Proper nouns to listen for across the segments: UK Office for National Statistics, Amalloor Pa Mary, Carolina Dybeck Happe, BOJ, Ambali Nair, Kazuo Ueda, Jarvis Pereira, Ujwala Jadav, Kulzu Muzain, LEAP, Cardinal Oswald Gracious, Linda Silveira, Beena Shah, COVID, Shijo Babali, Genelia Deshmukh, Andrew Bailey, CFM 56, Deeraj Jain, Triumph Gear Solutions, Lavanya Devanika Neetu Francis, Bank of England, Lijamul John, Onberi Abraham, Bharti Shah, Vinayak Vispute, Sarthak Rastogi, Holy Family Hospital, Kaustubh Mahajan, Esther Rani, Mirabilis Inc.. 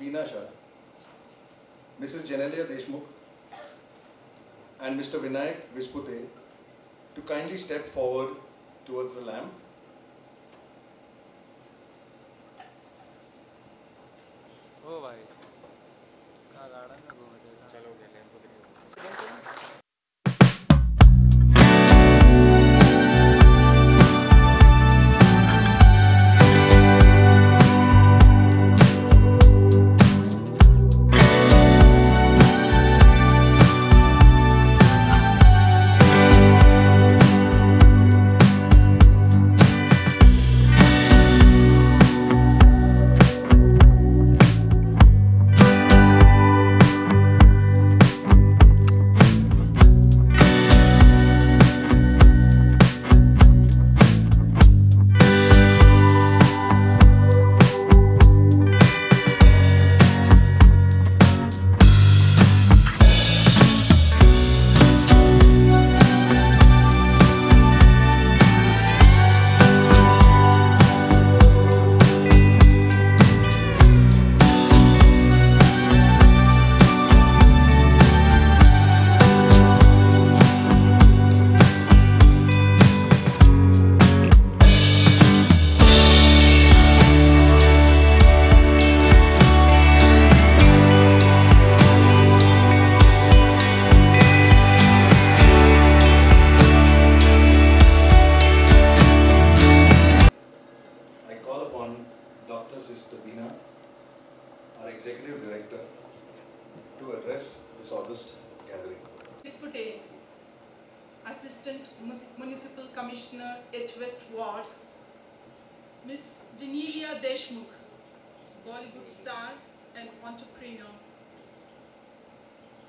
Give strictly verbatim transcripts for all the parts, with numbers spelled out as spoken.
Beena Shah, Missus Genelia Deshmukh, and Mister Vinayak Vispute to kindly step forward towards the lamp. Oh, bhai.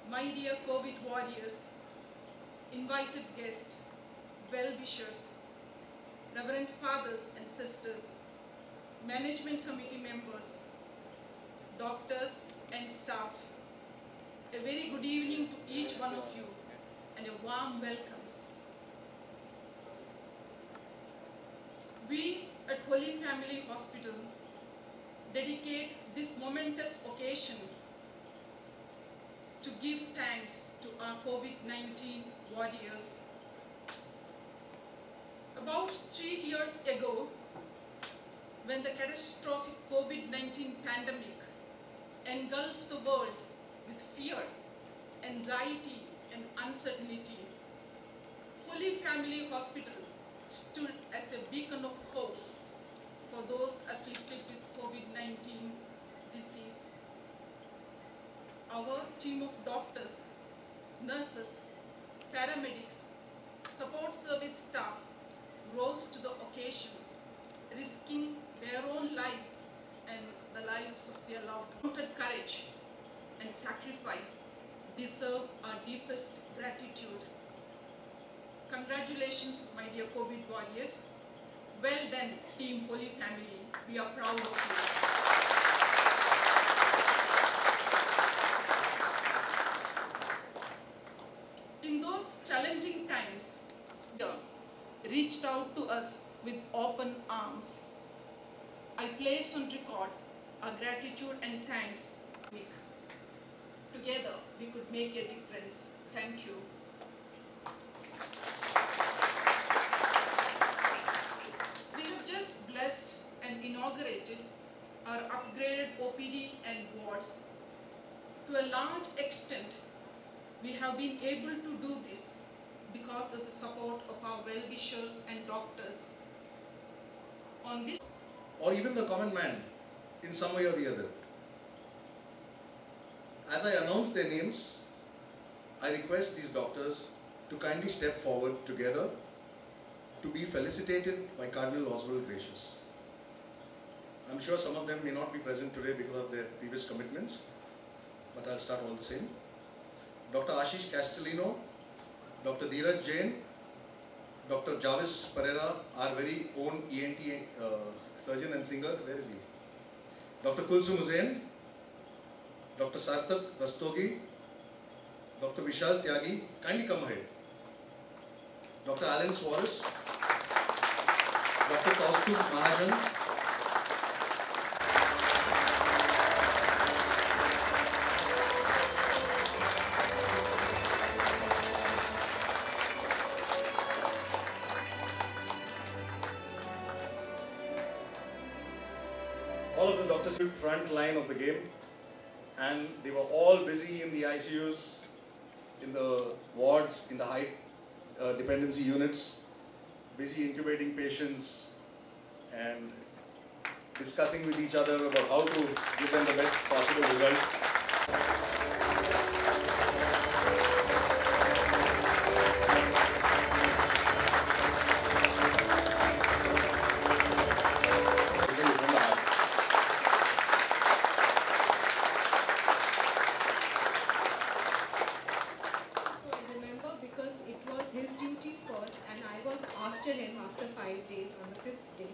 My dear COVID warriors, invited guests, well-wishers, reverend fathers and sisters, management committee members, doctors and staff, a very good evening to each one of you and a warm welcome. We at Holy Family Hospital dedicate this momentous occasion to give thanks to our COVID nineteen warriors. About three years ago, when the catastrophic COVID nineteen pandemic engulfed the world with fear, anxiety, and uncertainty, Holy Family Hospital stood as a beacon of hope for those afflicted with COVID nineteen disease. Our team of doctors, nurses, paramedics, support service staff rose to the occasion, risking their own lives and the lives of their loved ones. Courage and sacrifice deserve our deepest gratitude. Congratulations, my dear COVID warriors. Well done, Team Holy Family. We are proud of you. Challenging times, reached out to us with open arms. I place on record our gratitude and thanks. Together we could make a difference. Thank you. We have just blessed and inaugurated our upgraded O P D and wards. To a large extent, we have been able to do this because of the support of our well-wishers and doctors. On this, or even the common man, in some way or the other. As I announce their names, I request these doctors to kindly step forward together to be felicitated by Cardinal Oswald Gracious. I'm sure some of them may not be present today because of their previous commitments, but I'll start all the same. Doctor Ashish Castellino, Doctor Deeraj Jain, Doctor Jarvis Pereira, our very own E N T uh, surgeon and singer, where is he? Doctor Kulzu Muzain, Doctor Sarthak Rastogi, Doctor Vishal Tyagi, kindly come ahead. Doctor Alan Suarez, Doctor Kaustubh Mahajan, All of the doctors stood front line of the game, and they were all busy in the I C Us, in the wards, in the high uh, dependency units, busy incubating patients and discussing with each other about how to give them the best possible result. So I remember, because it was his duty first and I was after him after five days on the fifth day.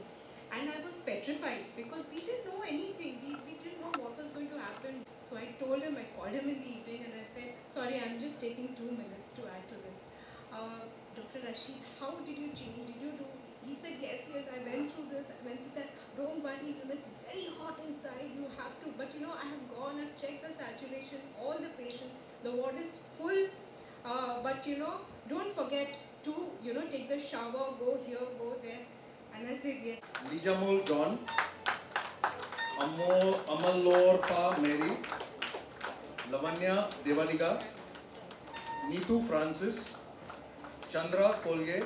And I was petrified because we didn't know anything. We, we didn't know what was going to happen. So I told him, I called him in the evening and I said, sorry, I'm just taking two minutes to add to this. Uh, Doctor Rashid, how did you change? Did you do? He said, yes, yes, I went through this, I went through that. Don't worry, it's very hot inside, you have to. But you know, I have gone, I've checked the saturation, all the patients, the ward is full. Uh, but you know, don't forget to, you know, take the shower, go here, go there. And I said yes. Lijamul John, Amalloor Pa Mary, Lavanya Devanika Neetu Francis, Chandra Kolge,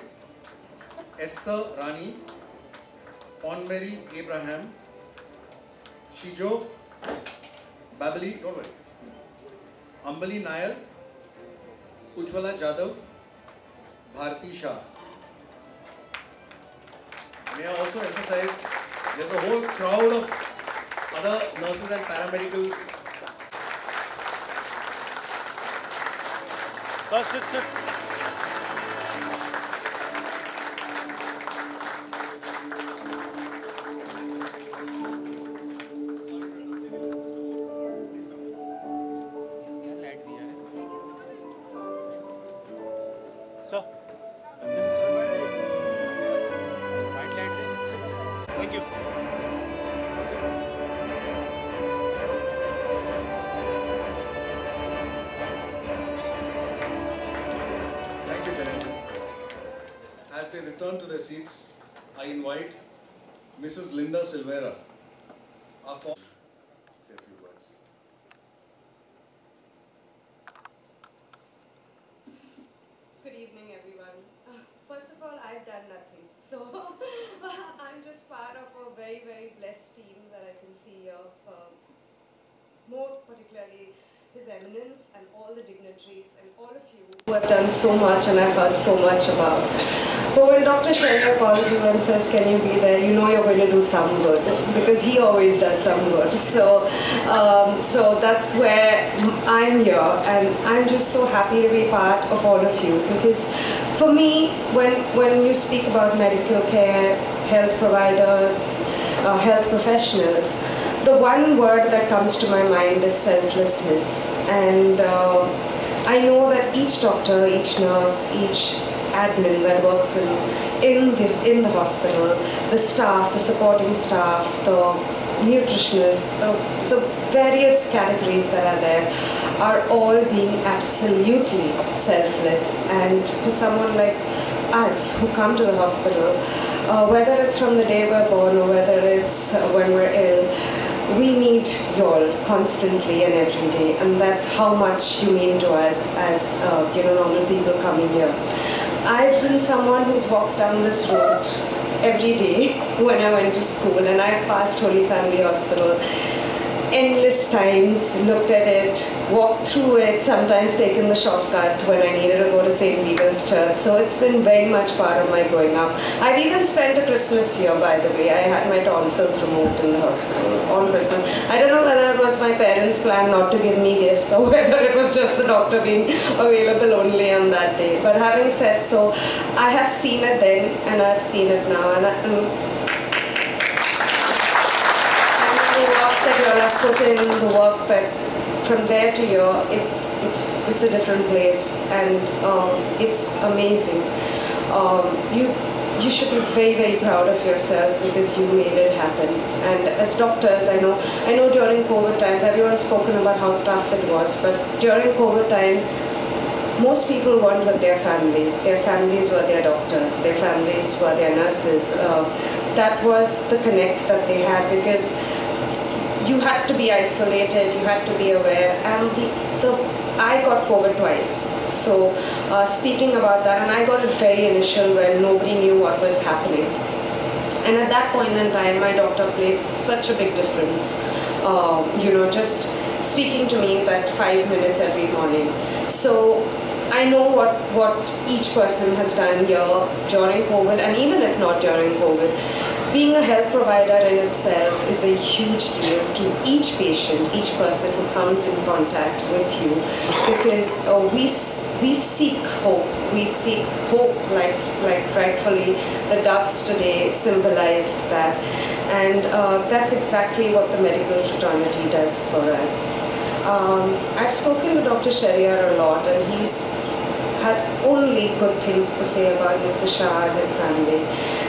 Esther Rani, Onberi Abraham, Shijo Babali, don't worry, Ambali Nair, Ujwala Jadav, Bharti Shah. May I also emphasize, there's a whole crowd of other nurses and paramedical. Sir, sit, sit. Sir. Thank you. Thank you, Genelia. As they return to their seats, I invite Missus Linda Silveira, our former. Say a few words. Good evening, everyone. Uh, first of all, I've done nothing. So I'm just part of a very, very blessed team that I can see of um, more particularly His Eminence and all the dignitaries and all of you who have done so much and I've heard so much about. But when Doctor Shelia calls you and says, can you be there, you know you're going to do some good because he always does some good. So, um, so that's where I'm here and I'm just so happy to be part of all of you because for me, when, when you speak about medical care, health providers, uh, health professionals, the one word that comes to my mind is selflessness. And uh, I know that each doctor, each nurse, each admin that works in, in, the, in the hospital, the staff, the supporting staff, the nutritionists, the, the various categories that are there are all being absolutely selfless. And for someone like us who come to the hospital, uh, whether it's from the day we're born or whether it's uh, when we're ill, we need you all constantly and every day, and that's how much you mean to us as uh, you know, normal people coming here. I've been someone who's walked down this road every day when I went to school, and I've passed Holy Family Hospital endless times, looked at it, walked through it, sometimes taken the shortcut when I needed to go to Saint Peter's Church. So it's been very much part of my growing up. I've even spent a Christmas here, by the way. I had my tonsils removed in the hospital on Christmas. I don't know whether it was my parents' plan not to give me gifts or whether it was just the doctor being available only on that day. But having said so, I have seen it then and I've seen it now. And I, and I've put in the work that from there to here, it's it's it's a different place, and um, it's amazing. Um, you you should be very very proud of yourselves because you made it happen. And as doctors, I know I know during COVID times, everyone's spoken about how tough it was, but during COVID times, most people weren't with their families. Their families were their doctors. Their families were their nurses. Uh, that was the connect that they had because you had to be isolated, you had to be aware, and the, the I got COVID twice. So uh, speaking about that, and I got it very initial where nobody knew what was happening. And at that point in time, my doctor played such a big difference, uh, you know, just speaking to me that five minutes every morning. So I know what, what each person has done here during COVID, and even if not during COVID. Being a health provider in itself is a huge deal to each patient, each person who comes in contact with you, because uh, we, we seek hope. We seek hope, like, like rightfully the doves today symbolized that. And uh, that's exactly what the medical fraternity does for us. Um, I've spoken to Doctor Shariar a lot, and he's had only good things to say about Mister Shah and his family.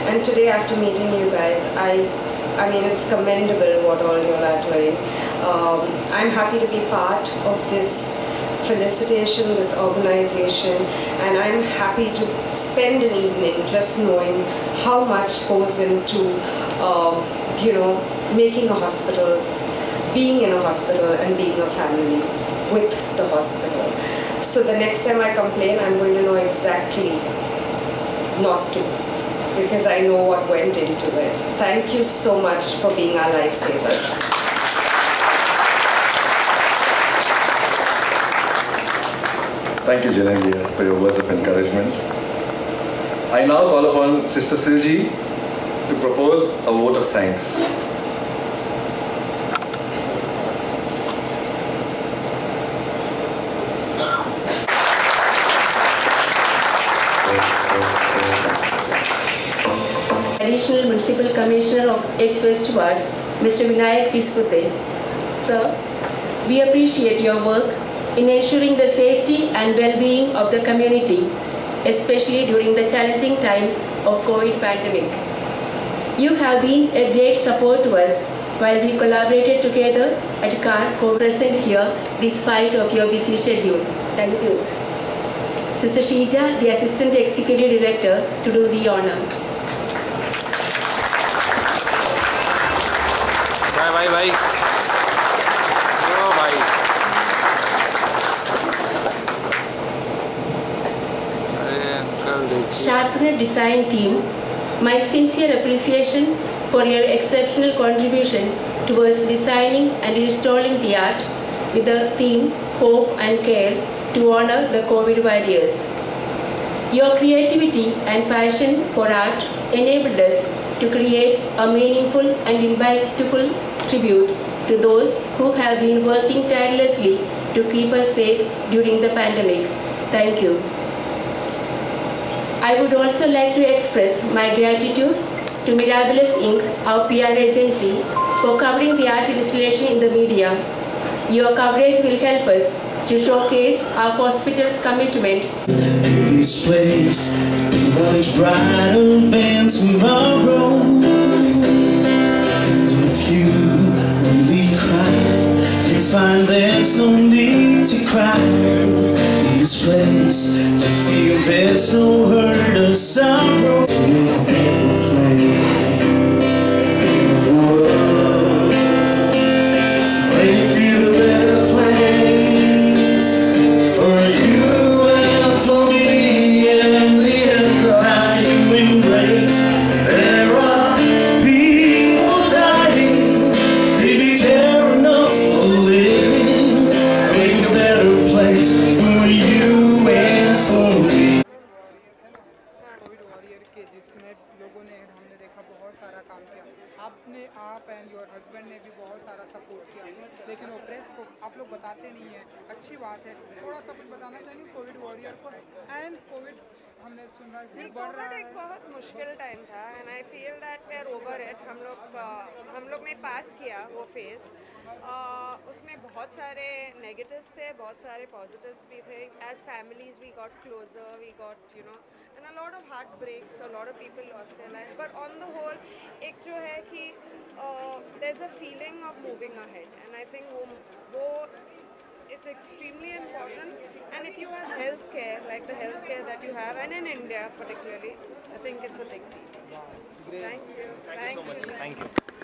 And today, after meeting you guys, I, I mean, it's commendable what all you are doing. Um, I'm happy to be part of this felicitation, this organization, and I'm happy to spend an evening just knowing how much goes into, um, you know, making a hospital, being in a hospital, and being a family with the hospital. So the next time I complain, I'm going to know exactly not to, because I know what went into it. Thank you so much for being our lifesavers. Thank you, Genelia, for your words of encouragement. I now call upon Sister Silji to propose a vote of thanks. Municipal Commissioner of H West Ward, Mister Vinayak Vispute. Sir, we appreciate your work in ensuring the safety and well-being of the community, especially during the challenging times of COVID pandemic. You have been a great support to us while we collaborated together at C A R present here despite of your busy schedule. Thank you. Sister Shija, the Assistant Executive Director, to do the honor. Bye, bye. Oh, bye. Sharpener Design Team, my sincere appreciation for your exceptional contribution towards designing and installing the art with the theme Hope and Care to honor the COVID warriors. Your creativity and passion for art enabled us to create a meaningful and impactful tribute to those who have been working tirelessly to keep us safe during the pandemic. Thank you. I would also like to express my gratitude to Mirabilis Incorporated, our P R agency, for covering the art installation in the media. Your coverage will help us to showcase our hospital's commitment. This place, much brighter than tomorrow. Find there's no need to cry in this place. I feel there's no hurt or sorrow. बहुत सारे negatives थे, बहुत सारे positives भी थे. As families, we got closer, we got, you know, and a lot of heartbreaks. A lot of people lost their lives. But on the whole, एक जो है कि there's a feeling of moving ahead, and I think वो वो it's extremely important. And if you have healthcare, like the healthcare that you have, and in India particularly, I think it's a big deal. Thank you. Thank you so much. Thank you.